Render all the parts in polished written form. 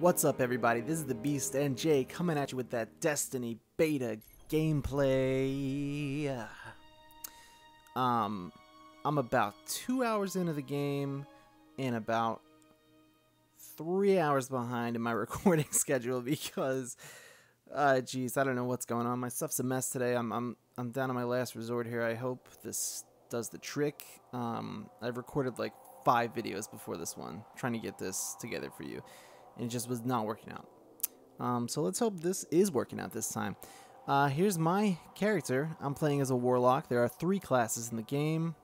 What's up, everybody? This is the Beast and Jay coming at you with that Destiny beta gameplay. I'm about 2 hours into the game and about 3 hours behind in my recording schedule because geez, I don't know what's going on. My stuff's a mess today. I'm down on my last resort here. I hope this does the trick. I've recorded like 5 videos before this one, trying to get this together for you, and it just was not working out. So let's hope this is working out this time. Here's my character. I'm playing as a Warlock. There are 3 classes in the game.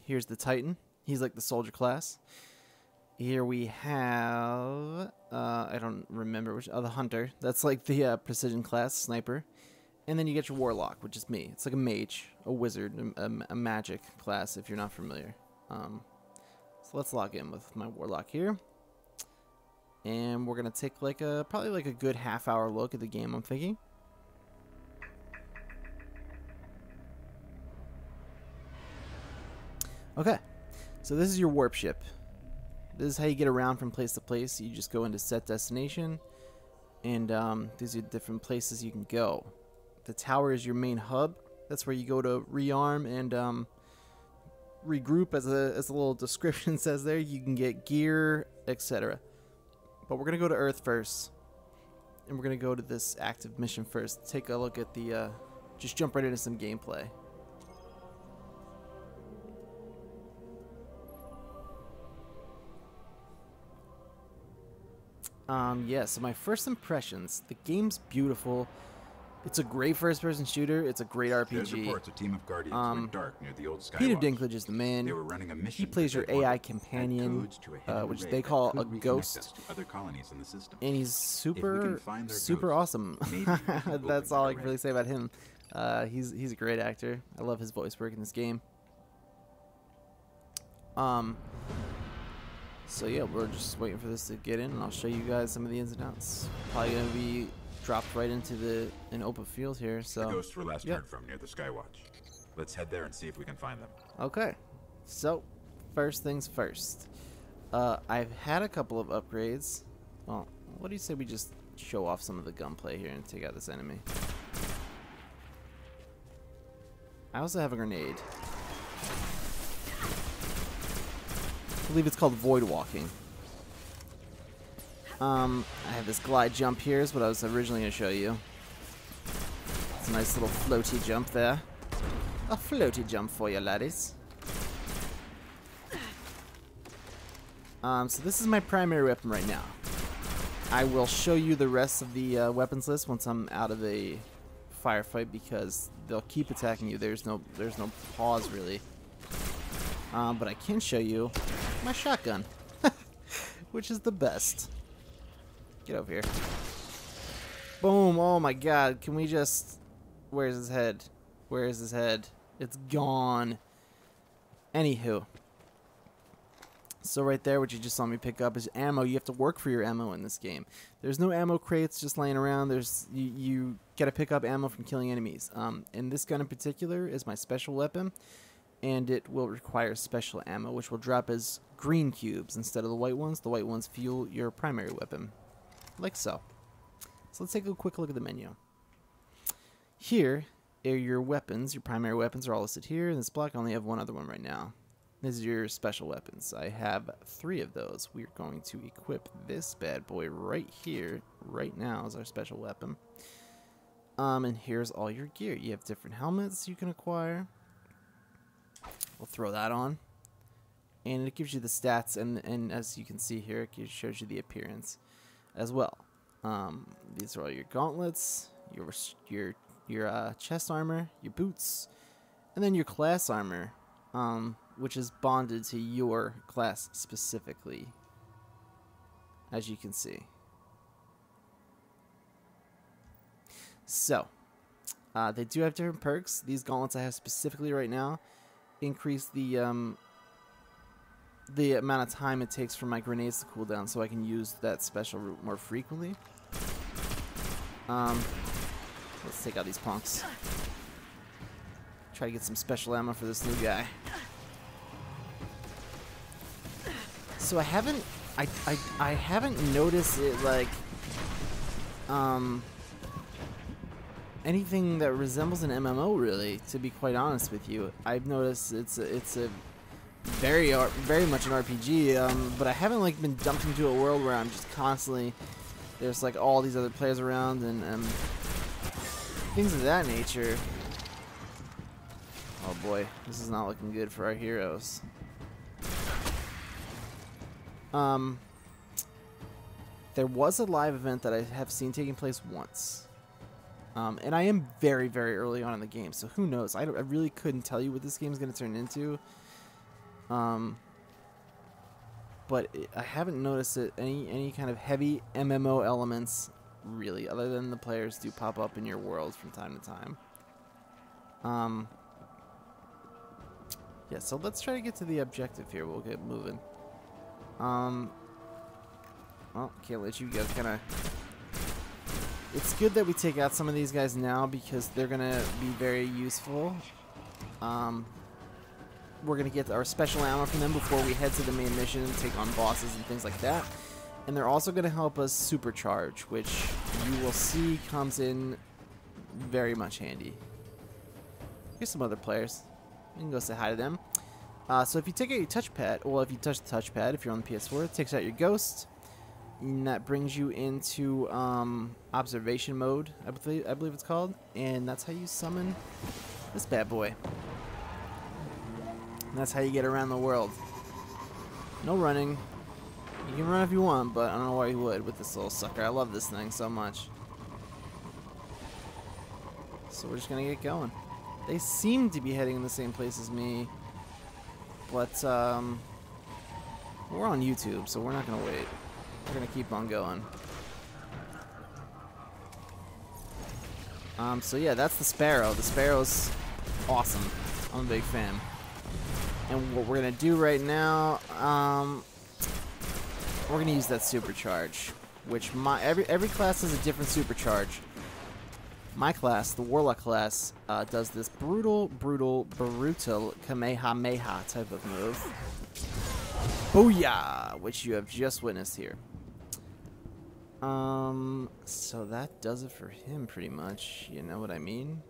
Here's the Titan. He's like the soldier class. Here we have I don't remember which. Oh, the Hunter. That's like the precision class, sniper. And then you get your Warlock, which is me. It's like a mage, a wizard, a magic class if you're not familiar. So let's log in with my Warlock here. And we're going to take like probably like a good half-hour look at the game, I'm thinking. Okay. So this is your warp ship. This is how you get around from place to place. You just go into set destination. And these are different places you can go. The tower is your main hub. That's where you go to rearm and regroup, as a little description says there. You can get gear, etc. But we're going to go to Earth first. And we're going to go to this active mission first. Take a look at the... just jump right into some gameplay. Yeah, so my first impressions. The game's beautiful. It's a great first-person shooter. It's a great RPG. A team of guardians went dark near the old Peter Dinklage is the man. They were running a mission. He plays your AI companion, which they call a ghost. Other colonies in the system. And he's super awesome. That's all I can really say about him. He's a great actor. I love his voice work in this game. So yeah, we're just waiting for this to get in, and I'll show you guys some of the ins and outs. Probably gonna be dropped right into an open field here. So the ghosts were last heard from near the Skywatch. Let's head there and see if we can find them. Okay, so first things first. I've had a couple of upgrades. Well, what do you say we just show off some of the gunplay here and take out this enemy? I also have a grenade. I believe it's called Voidwalking. I have this glide jump here, is what I was originally going to show you. It's a nice little floaty jump there. A floaty jump for you, laddies. So this is my primary weapon right now. I will show you the rest of the weapons list once I'm out of the firefight, because they'll keep attacking you. There's no pause, really. But I can show you my shotgun, which is the best. Get over here. Boom. Oh my god. Can we just... Where's his head? Where is his head? It's gone. Anywho. So right there, what you just saw me pick up is ammo. You have to work for your ammo in this game. There's no ammo crates just laying around. You gotta pick up ammo from killing enemies. And this gun in particular is my special weapon. And it will require special ammo, which will drop as green cubes instead of the white ones. The white ones fuel your primary weapon. Like so. So let's take a quick look at the menu. Here are your weapons. Your primary weapons are all listed here. In this block, I only have one other one right now. This is your special weapons. I have 3 of those. We're going to equip this bad boy right here. Right now is our special weapon. And here's all your gear. You have different helmets you can acquire. We'll throw that on. And it gives you the stats. And as you can see here, it shows you the appearance as well. These are all your gauntlets, your chest armor, your boots, and then your class armor, which is bonded to your class specifically, as you can see. So, they do have different perks. These gauntlets I have specifically right now increase the amount of time it takes for my grenades to cool down, so I can use that special route more frequently. Let's take out these punks. Try to get some special ammo for this new guy. so I haven't, I haven't noticed it, like, anything that resembles an MMO, really, to be quite honest with you. I've noticed it's a very much an RPG, but I haven't, like, been dumped into a world where I'm just constantly, there's, like, all these other players around and things of that nature. Oh boy, this is not looking good for our heroes. There was a live event that I have seen taking place once. And I am very early on in the game, so who knows? I really couldn't tell you what this game is going to turn into. But I haven't noticed it, any kind of heavy MMO elements, really, other than the players do pop up in your world from time to time. Yeah, so let's try to get to the objective here. We'll get moving. Well, can't let you guys kind of... It's good that we take out some of these guys now because they're going to be very useful. We're going to get our special ammo from them before we head to the main mission and take on bosses and things like that. And they're also going to help us supercharge, which you will see comes in very much handy. Here's some other players. You can go say hi to them. So if you take out your touchpad, well, if you touch the touchpad, if you're on the PS4, it takes out your ghost. And that brings you into observation mode, I believe it's called, and that's how you summon this bad boy. And that's how you get around the world. No running. You can run if you want, but I don't know why you would with this little sucker. I love this thing so much. So we're just gonna get going. They seem to be heading in the same place as me, but we're on YouTube, so we're not gonna wait. We're gonna keep on going. So yeah, that's the Sparrow. The Sparrow's awesome. I'm a big fan. And what we're gonna do right now, we're gonna use that supercharge, which every class has a different supercharge. My class, the Warlock class, does this brutal Kamehameha type of move. Booyah! Which you have just witnessed here. So that does it for him, pretty much. You know what I mean?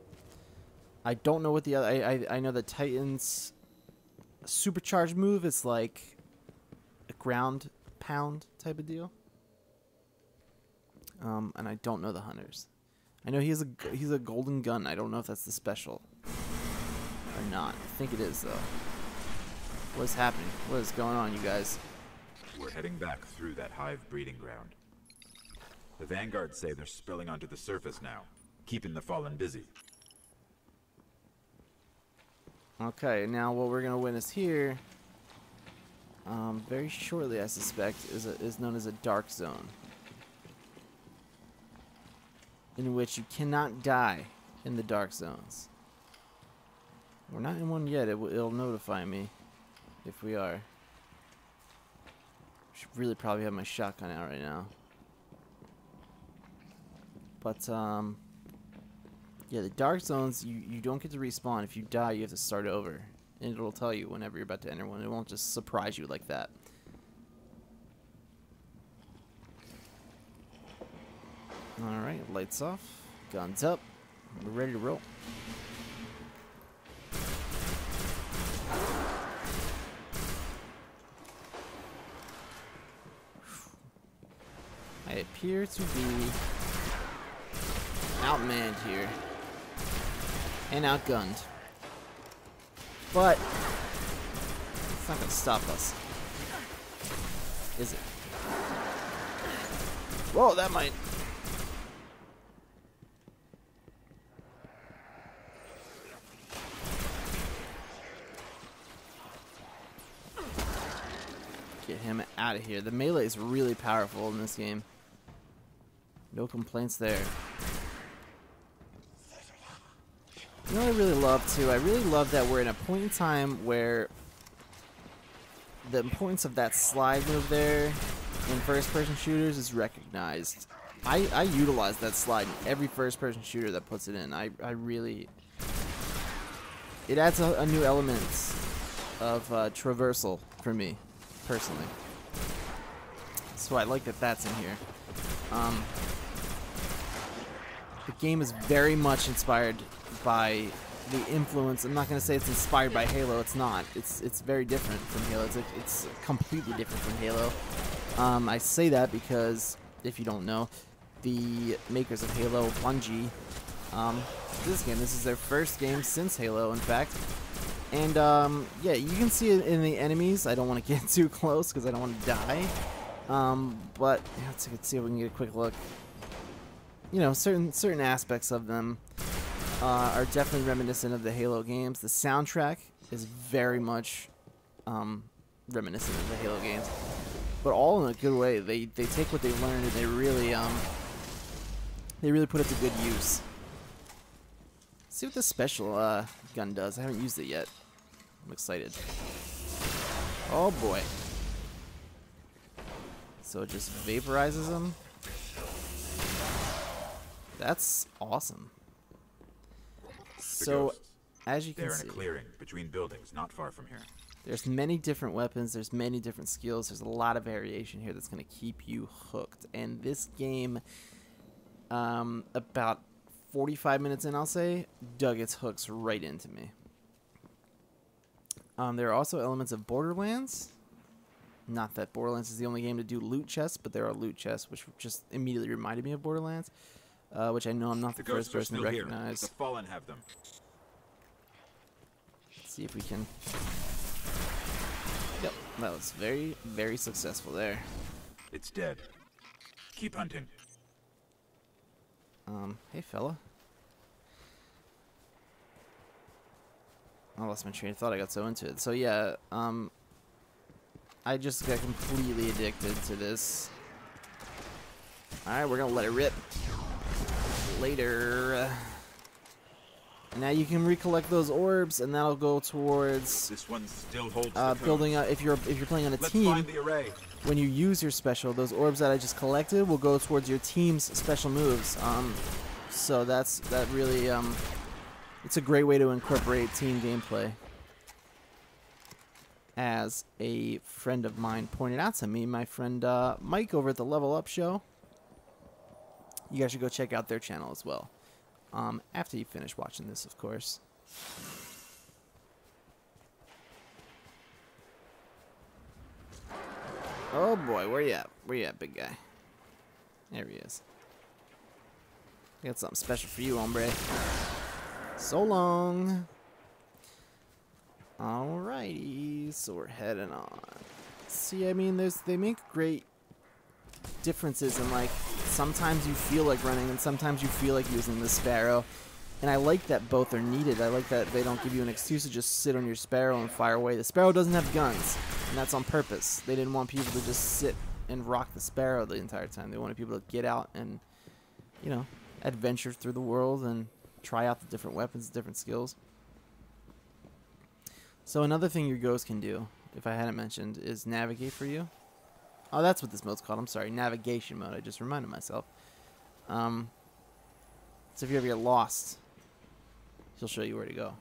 I don't know what the other... I know the Titan's supercharged move is like a ground pound type of deal. And I don't know the Hunter's. I know he's a golden gun. I don't know if that's the special or not. I think it is, though. What's happening? What is going on, you guys? We're heading back through that hive breeding ground. The Vanguard say they're spilling onto the surface now, keeping the fallen busy. Okay, now what we're going to witness here, very shortly I suspect, is known as a dark zone. In which you cannot die in the dark zones. We're not in one yet, it'll notify me if we are. Should really probably have my shotgun out right now. But, yeah, the dark zones, you don't get to respawn. If you die, you have to start over. And it'll tell you whenever you're about to enter one. It won't just surprise you like that. Alright, lights off. Guns up. We're ready to roll. I appear to be... outmanned here and outgunned, but it's not gonna stop us, is it? Whoa, that might... get him out of here. The melee is really powerful in this game, no complaints there. You know what I really love, too? I really love that we're in a point in time where the importance of that slide move there in first-person shooters is recognized. I utilize that slide in every first-person shooter that puts it in. I really... It adds a new element of traversal for me, personally. so I like that that's in here. The game is very much inspired by the influence. I'm not going to say it's inspired by Halo. It's not. It's very different from Halo. It's completely different from Halo. I say that because, if you don't know, the makers of Halo, Bungie, this is their first game since Halo, in fact. And yeah, you can see it in the enemies. I don't want to get too close because I don't want to die. But yeah, let's see if we can get a quick look. You know, certain aspects of them are definitely reminiscent of the Halo games. The soundtrack is very much reminiscent of the Halo games, but all in a good way. They take what they learned and they really put it to good use. Let's see what this special gun does. I haven't used it yet. I'm excited. Oh boy! So it just vaporizes them. That's awesome. So, as you can see, they're in a clearing between buildings not far from here. There's many different weapons, there's many different skills, there's a lot of variation here that's going to keep you hooked. And this game, about 45 minutes in, I'll say, dug its hooks right into me. There are also elements of Borderlands. Not that Borderlands is the only game to do loot chests, but there are loot chests, which just immediately reminded me of Borderlands. Which I know I'm not the first person to recognize. The fallen have them. Let's see if we can. Yep, that was very, very successful there. It's dead. Keep hunting. Hey fella. I lost my train of thought. I got so into it. So yeah, I just got completely addicted to this. All right, we're gonna let it rip. Later. Now you can recollect those orbs, and that'll go towards this one still holds building up. If you're playing on a team, when you use your special, those orbs that I just collected will go towards your team's special moves. So that really it's a great way to incorporate team gameplay. As a friend of mine pointed out to me, my friend Mike over at the Level Up Show. You guys should go check out their channel as well. After you finish watching this, of course. Oh boy, where you at? Where you at, big guy? There he is. I got something special for you, hombre. So long. Alrighty, so we're heading on. See, I mean, they make great differences in, like, sometimes you feel like running and sometimes you feel like using the Sparrow, and I like that both are needed. I like that they don't give you an excuse to just sit on your Sparrow and fire away. The Sparrow doesn't have guns, and that's on purpose. They didn't want people to just sit and rock the Sparrow the entire time. They wanted people to get out and, you know, adventure through the world and try out the different weapons, different skills. So another thing your ghost can do, if I hadn't mentioned, is navigate for you. Oh, that's what this mode's called. I'm sorry, navigation mode. I just reminded myself. So if you ever get lost, he'll show you where to go.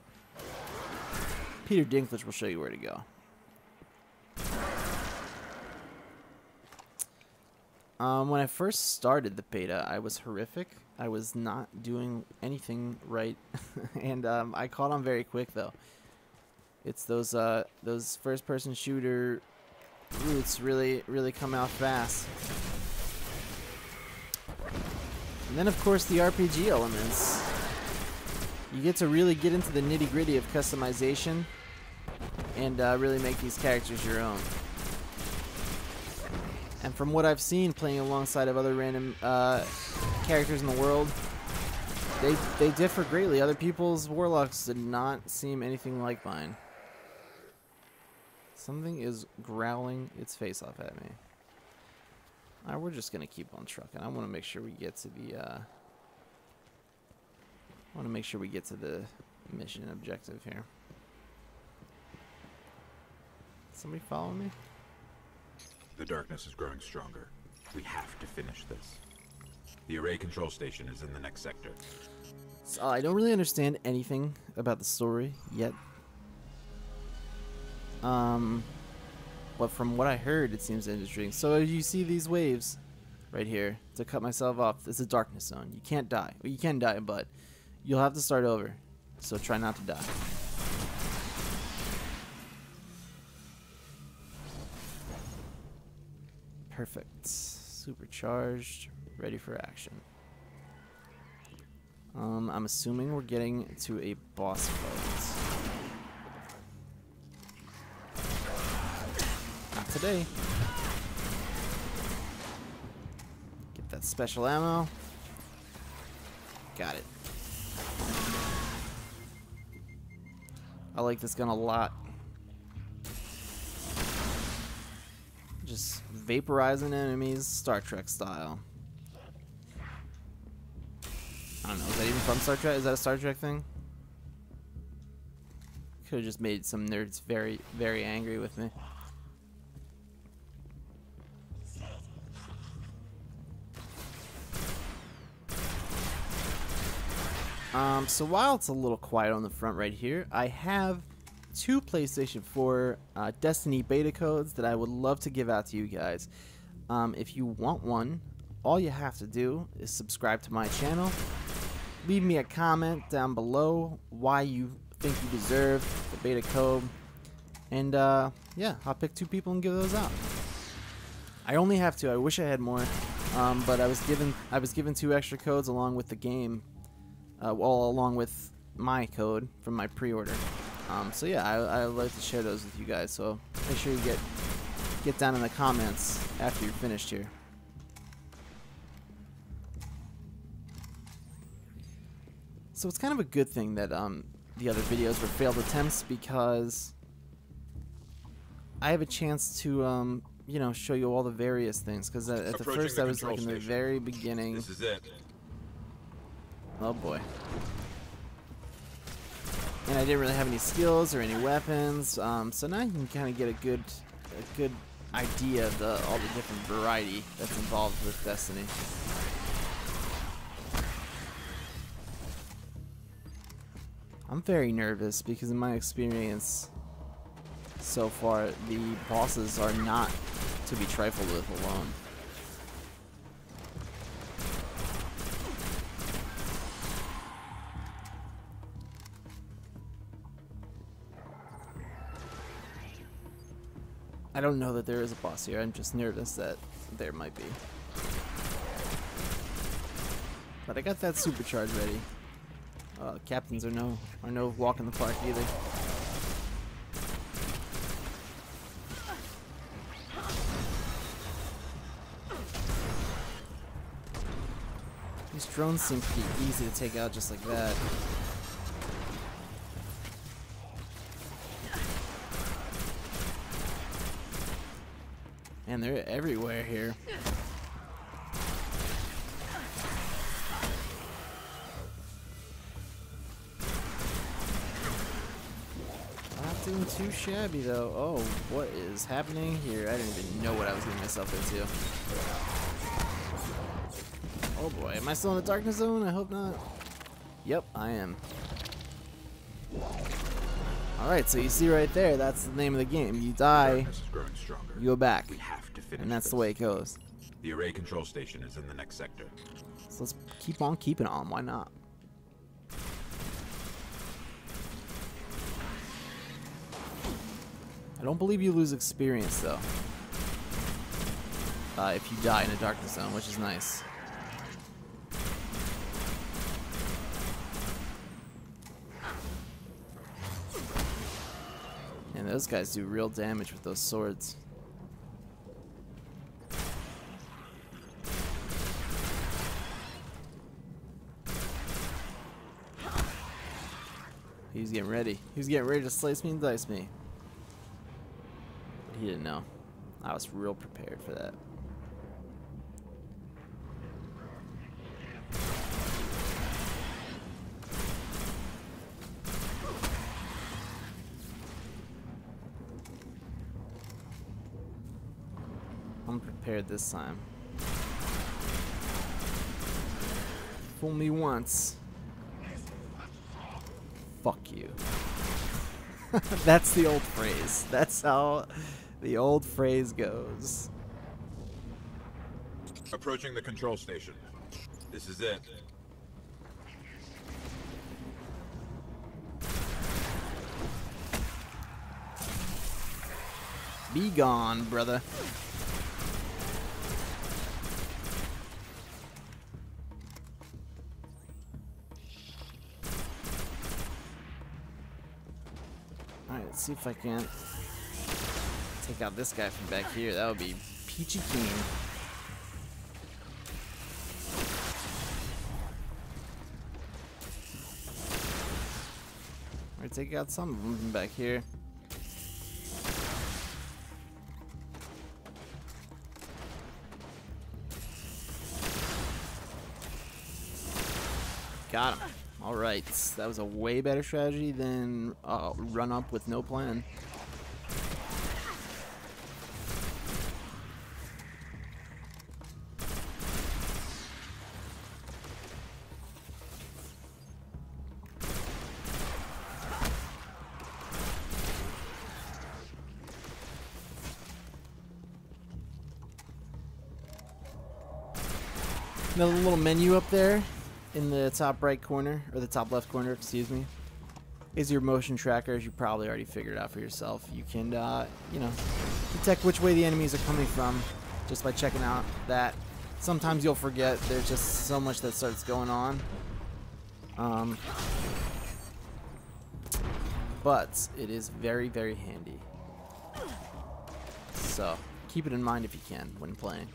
Peter Dinklage will show you where to go. When I first started the beta, I was horrific. I was not doing anything right, and I caught on very quick though. It's those first-person shooter roots really come out fast. And then of course the RPG elements. You get to really get into the nitty-gritty of customization and really make these characters your own. And from what I've seen playing alongside of other random characters in the world, they differ greatly. Other people's warlocks did not seem anything like mine. Something is growling its face off at me. Alright, we're just gonna keep on trucking. I want to make sure we get to the. I want to make sure we get to the mission objective here. Somebody follow me? The darkness is growing stronger. We have to finish this. The array control station is in the next sector. So I don't really understand anything about the story yet. But from what I heard, it seems interesting. So you see these waves right here. To cut myself off, it's a darkness zone. You can't die. Well, you can die, but you'll have to start over. So try not to die. Perfect. Supercharged. Ready for action. I'm assuming we're getting to a boss fight. Not today. Get that special ammo. Got it. I like this gun a lot. Just vaporizing enemies, Star Trek style. I don't know, is that even from Star Trek? Is that a Star Trek thing? Could have just made some nerds very, very angry with me. So while it's a little quiet on the front right here, I have two PlayStation 4 Destiny beta codes that I would love to give out to you guys. If you want one, all you have to do is subscribe to my channel. Leave me a comment down below why you think you deserve the beta code. And yeah, I'll pick two people and give those out. I only have two. I wish I had more, but I was given two extra codes along with the game, well, along with my code from my pre-order. So yeah, I like to share those with you guys. So make sure you get down in the comments after you're finished here. So it's kind of a good thing that the other videos were failed attempts, because I have a chance to you know, show you all the various things, because at the first I was like in the very beginning. This is it. Oh boy. And I didn't really have any skills or any weapons, so now you can kind of get a good idea of all the different variety that's involved with Destiny. I'm very nervous because in my experience so far, the bosses are not to be trifled with alone. I don't know that there is a boss here, I'm just nervous that there might be. But I got that supercharge ready. Captains are no walk in the park either. These drones seem pretty easy to take out just like that. And they're everywhere here. Doing too shabby though. Oh, what is happening here? I didn't even know what I was getting myself into. Oh boy, am I still in the darkness zone? I hope not. Yep, I am. Alright, so you see right there, that's the name of the game. You die, you go back, and that's the way it goes. The array control station is in the next sector. So let's keep on keeping on, why not? I don't believe you lose experience though, if you die in a darkness zone, which is nice. And those guys do real damage with those swords. He's getting ready. He's getting ready to slice me and dice me. He didn't know. I was real prepared for that. I'm prepared this time. Fool me once. Fuck you. That's the old phrase. That's how The old phrase goes. Approaching the control station. This is it. Be gone, brother. Alright, let's see if I can't take out this guy from back here. That would be peachy keen. We're gonna take out some of them from back here. Got him. All right. That was a way better strategy than run up with no plan. Another little menu up there. In the top right corner, or the top left corner, excuse me, is your motion tracker, as you probably already figured out for yourself. You can, you know, detect which way the enemies are coming from just by checking out that. Sometimes you'll forget. There's just so much that starts going on. But it is very, very handy. So keep it in mind if you can when playing.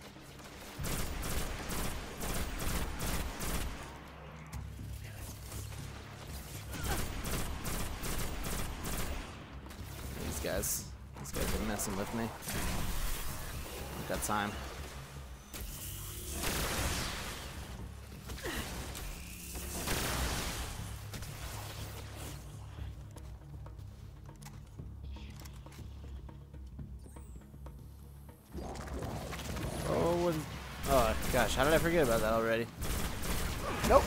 These guys are messing with me. I've got time. Oh, oh gosh, how did I forget about that already? Nope.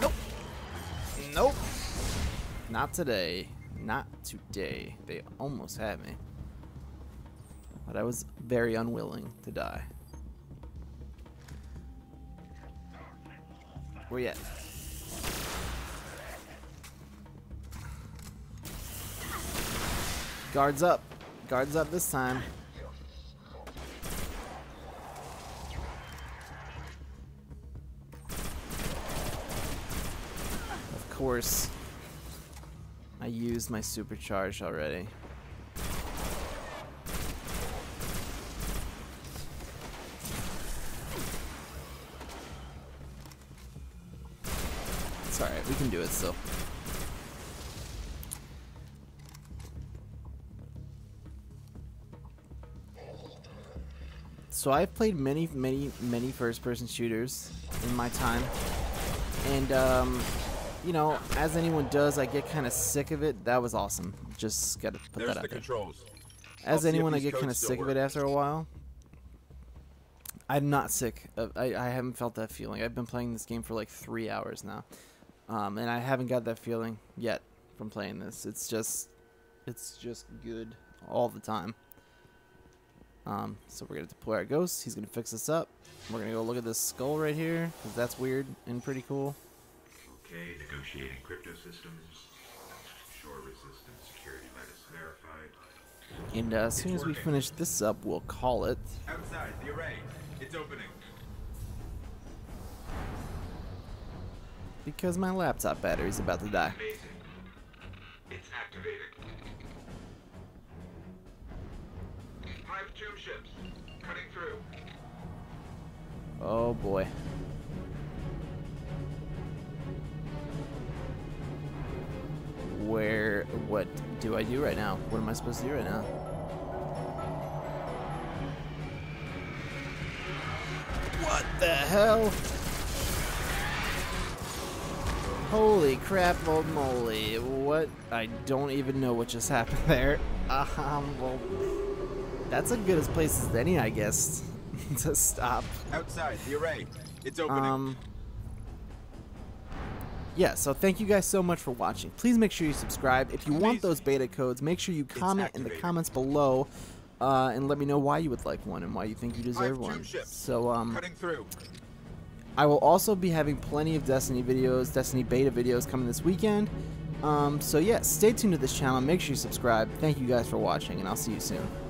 Nope. Nope. Not today. Not today. They almost had me. But I was very unwilling to die. Where you at? Guards up. Guards up this time. Of course. I used my supercharge already. It's alright, we can do it still. So I've played many first-person shooters in my time, and you know, as anyone does, I get kind of sick of it. That was awesome. Just gotta put that out there. Controls. As anyone, I get kind of sick of it after a while. I'm not sick. I haven't felt that feeling. I've been playing this game for like 3 hours now, and I haven't got that feeling yet from playing this. It's just good all the time. So we're gonna deploy our ghost. He's gonna fix this up. We're gonna go look at this skull right here, because that's weird and pretty cool. Okay, negotiating crypto systems, shore resistance security lattice verified. And as soon as we finish this up, we'll call it. Outside the array, it's opening. Because my laptop battery's about to die. Amazing. It's activated. 5 tomb ships cutting through. Oh boy. Where, what do I do right now? What am I supposed to do right now? What the hell? Holy crap, old moly. What? I don't even know what just happened there. Well, that's as good a place as any, I guess, to stop. Outside the array. It's opening. Yeah, so thank you guys so much for watching. Please make sure you subscribe. If you want those beta codes, make sure you comment in the comments below and let me know why you would like one and why you think you deserve one. So, I will also be having plenty of Destiny videos, Destiny beta videos coming this weekend. So yeah, stay tuned to this channel. Make sure you subscribe. Thank you guys for watching, and I'll see you soon.